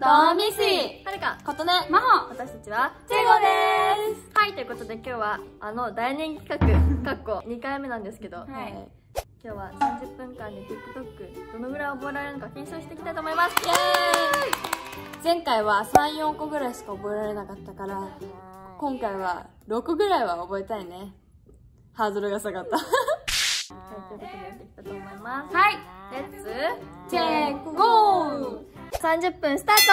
ドンミシ、はるか、ことね、まほ、私たちはチェゴです。はい、ということで今日は大人気企画2回目なんですけど、はい、今日は30分間で TikTok どのぐらい覚えられるのか検証していきたいと思います。イエーイ。前回は3、4個ぐらいしか覚えられなかったから今回は6個ぐらいは覚えたいね。ハードルが下がったということでやっていきたいと思います。はい、レッツチェックゴー。30分スタート。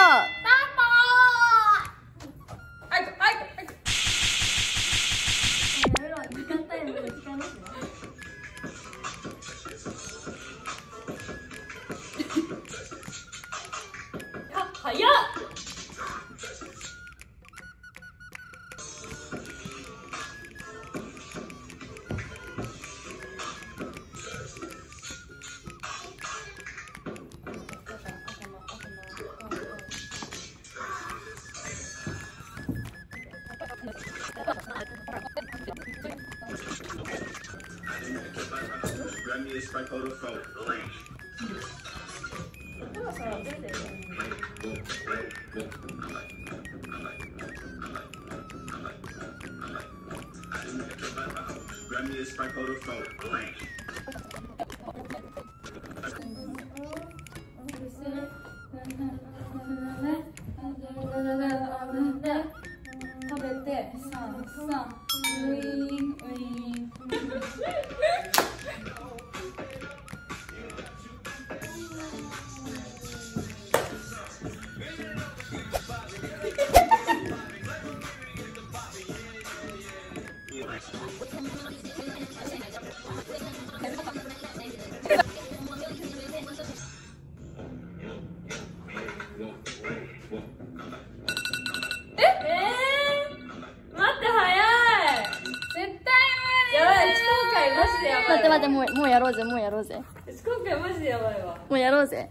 早っ。もうやろうぜ。今回マジでやばいわ。もうやろうぜ。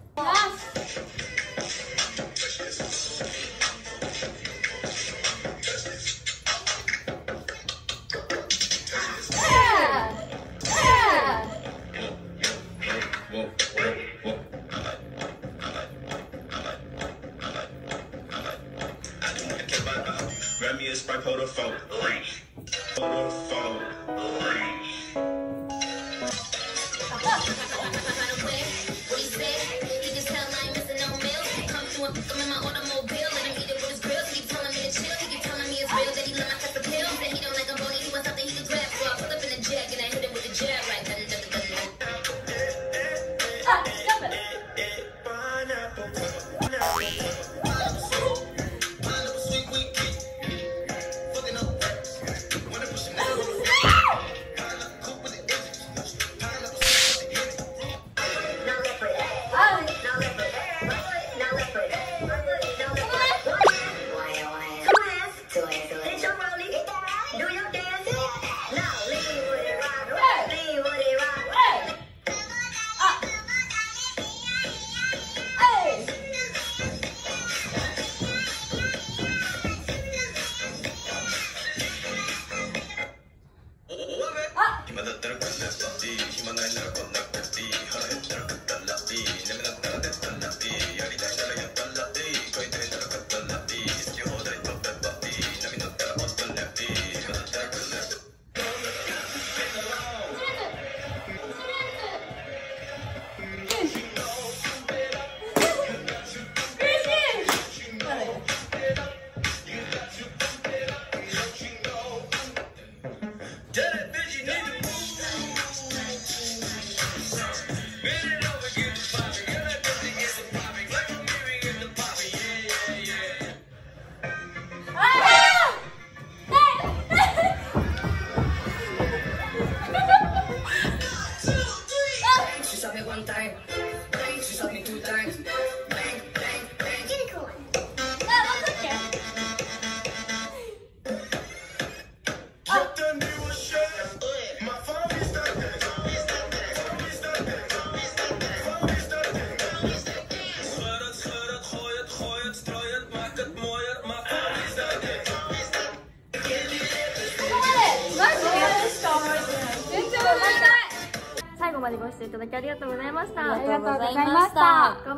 最後までご視聴いただきありがとうございました。頑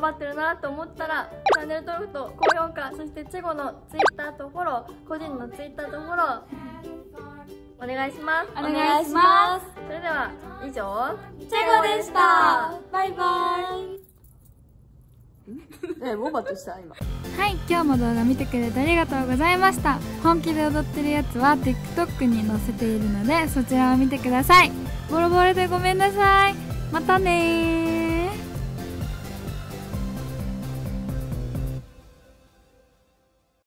張ってるなと思ったらチャンネル登録と高評価、そしてチェゴのツイッターとフォロー、個人のツイッターとフォローお願いします。お願いします。それでは以上、チェゴでした。バイバイ。ボバとした今。はい、今日も動画見てくれてありがとうございました。本気で踊ってるやつは TikTok に載せているので、そちらを見てください。ボロボロでごめんなさい。またねー。